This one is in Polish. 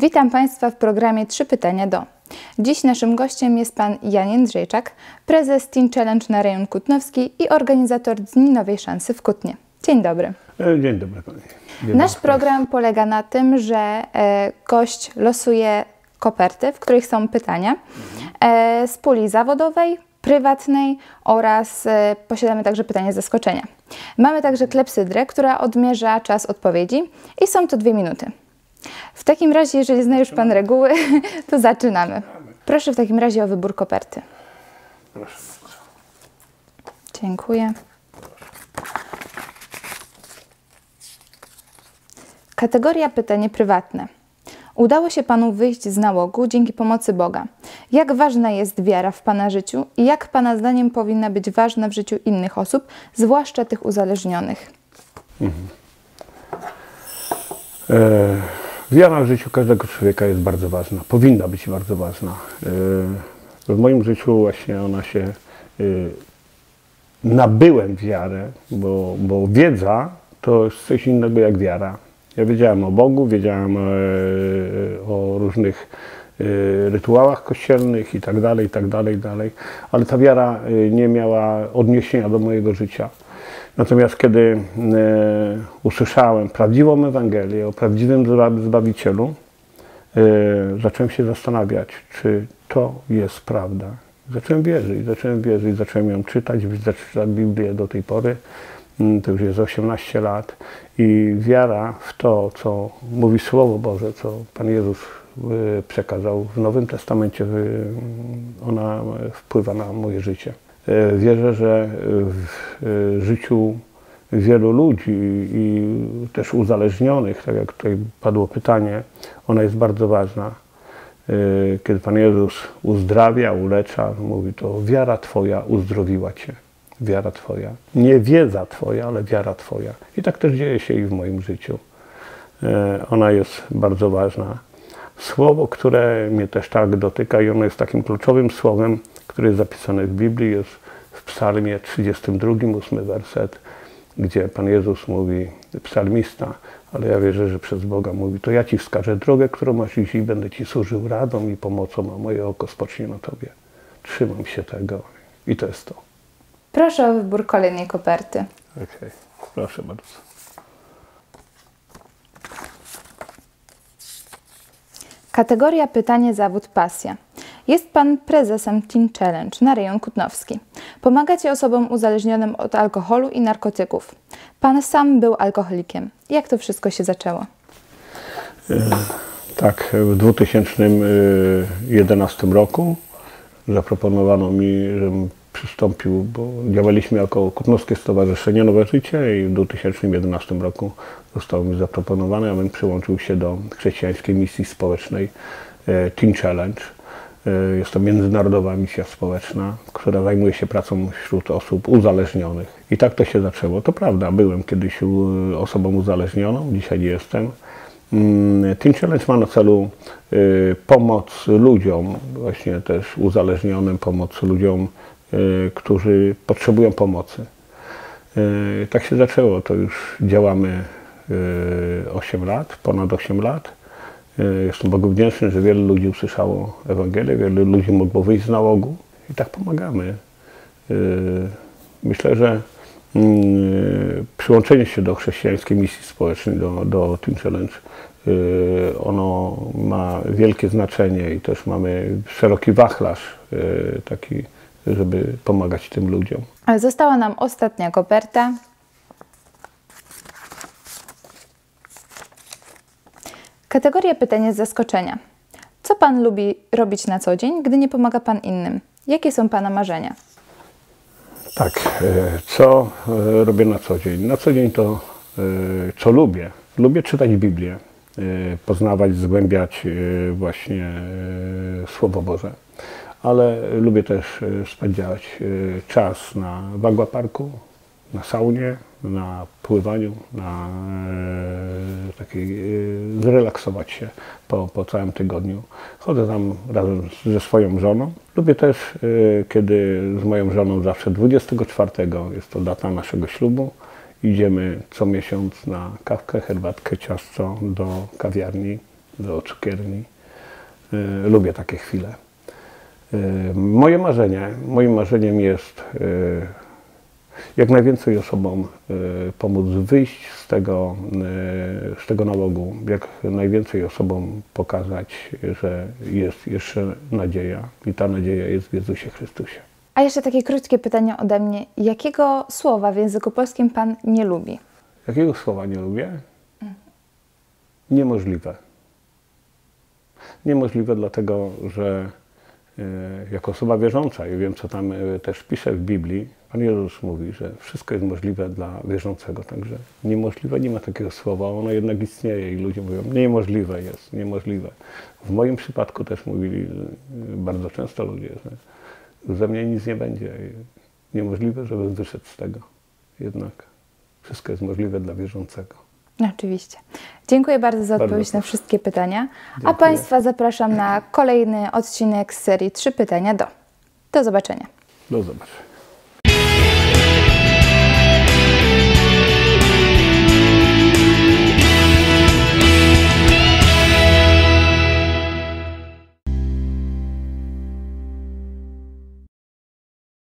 Witam Państwa w programie 3 Pytania Do. Dziś naszym gościem jest Pan Jan Jędrzejczak, prezes Teen Challenge na rejon kutnowski i organizator Dni Nowej Szansy w Kutnie. Dzień dobry. Dzień dobry Panie. Nasz program polega na tym, że gość losuje koperty, w których są pytania z puli zawodowej, prywatnej oraz posiadamy także pytanie z zaskoczenia. Mamy także klepsydrę, która odmierza czas odpowiedzi i są to 2 minuty. W takim razie, jeżeli zna już Pan reguły, to zaczynamy. Proszę w takim razie o wybór koperty. Proszę. Dziękuję. Kategoria pytanie prywatne. Udało się Panu wyjść z nałogu dzięki pomocy Boga. Jak ważna jest wiara w Pana życiu i jak Pana zdaniem powinna być ważna w życiu innych osób, zwłaszcza tych uzależnionych? Wiara w życiu każdego człowieka jest bardzo ważna, powinna być bardzo ważna. W moim życiu właśnie ona się nabyłem wiarę, bo wiedza to jest coś innego jak wiara. Ja wiedziałem o Bogu, wiedziałem o różnych rytuałach kościelnych i tak dalej, ale ta wiara nie miała odniesienia do mojego życia. Natomiast kiedy usłyszałem prawdziwą Ewangelię o prawdziwym Zbawicielu, zacząłem się zastanawiać, czy to jest prawda. Zacząłem ją czytać, czytać Biblię do tej pory. To już jest 18 lat i wiara w to, co mówi Słowo Boże, co Pan Jezus przekazał w Nowym Testamencie, ona wpływa na moje życie. Wierzę, że w życiu wielu ludzi i też uzależnionych, tak jak tutaj padło pytanie, ona jest bardzo ważna. Kiedy Pan Jezus uzdrawia, ulecza, mówi to wiara Twoja uzdrowiła Cię. Wiara Twoja. Nie wiedza Twoja, ale wiara Twoja. I tak też dzieje się i w moim życiu. Ona jest bardzo ważna. Słowo, które mnie też tak dotyka i ono jest takim kluczowym słowem, które jest zapisane w Biblii, jest w psalmie 32, 8 werset, gdzie Pan Jezus mówi, psalmista, ale ja wierzę, że przez Boga mówi, to ja Ci wskażę drogę, którą masz iść i będę Ci służył radą i pomocą, a moje oko spocznie na Tobie. Trzymam się tego i to jest to. Proszę o wybór kolejnej koperty. Okej, proszę bardzo. Kategoria pytanie zawód pasja. Jest Pan prezesem Teen Challenge na rejon kutnowski. Pomagacie osobom uzależnionym od alkoholu i narkotyków. Pan sam był alkoholikiem. Jak to wszystko się zaczęło? Tak, w 2011 roku zaproponowano mi, żebym przystąpił, bo działaliśmy jako Kutnowskie Stowarzyszenie Nowe Życie i w 2011 roku zostało mi zaproponowane, abym przyłączył się do chrześcijańskiej misji społecznej Teen Challenge. Jest to międzynarodowa misja społeczna, która zajmuje się pracą wśród osób uzależnionych. I tak to się zaczęło. To prawda, byłem kiedyś osobą uzależnioną, dzisiaj nie jestem. Teen Challenge ma na celu pomoc ludziom, właśnie też uzależnionym, pomoc ludziom, którzy potrzebują pomocy. Tak się zaczęło, to już działamy 8 lat, ponad 8 lat. Jestem Bogu wdzięczny, że wielu ludzi usłyszało Ewangelię, wielu ludzi mogło wyjść z nałogu i tak pomagamy. Myślę, że przyłączenie się do chrześcijańskiej misji społecznej, do Teen Challenge, ono ma wielkie znaczenie i też mamy szeroki wachlarz taki, żeby pomagać tym ludziom. Została nam ostatnia koperta. Kategoria pytanie z zaskoczenia. Co Pan lubi robić na co dzień, gdy nie pomaga Pan innym? Jakie są Pana marzenia? Tak, co robię na co dzień? Na co dzień to, co lubię. Lubię czytać Biblię, poznawać, zgłębiać właśnie Słowo Boże. Ale lubię też spędzać czas na Wagła Parku, na saunie, na pływaniu, na takiej, zrelaksować się po całym tygodniu. Chodzę tam razem ze swoją żoną. Lubię też, kiedy z moją żoną zawsze 24, jest to data naszego ślubu, idziemy co miesiąc na kawkę, herbatkę, ciasto do kawiarni. do cukierni. Lubię takie chwile. Moim marzeniem jest jak najwięcej osobom pomóc wyjść z tego nałogu, jak najwięcej osobom pokazać, że jest jeszcze nadzieja i ta nadzieja jest w Jezusie Chrystusie. A jeszcze takie krótkie pytanie ode mnie. Jakiego słowa w języku polskim Pan nie lubi? Jakiego słowa nie lubię? Niemożliwe. Niemożliwe dlatego, że jako osoba wierząca, i wiem, co tam też pisze w Biblii, Pan Jezus mówi, że wszystko jest możliwe dla wierzącego, także niemożliwe nie ma takiego słowa, ono jednak istnieje i ludzie mówią, niemożliwe jest, niemożliwe. W moim przypadku też mówili bardzo często ludzie, że ze mnie nic nie będzie, niemożliwe, żebym wyszedł z tego. Jednak wszystko jest możliwe dla wierzącego. Oczywiście. Dziękuję bardzo za odpowiedź na wszystkie pytania. Dziękuję. A Państwa zapraszam na kolejny odcinek z serii 3 Pytania Do. Do zobaczenia. Do zobaczenia.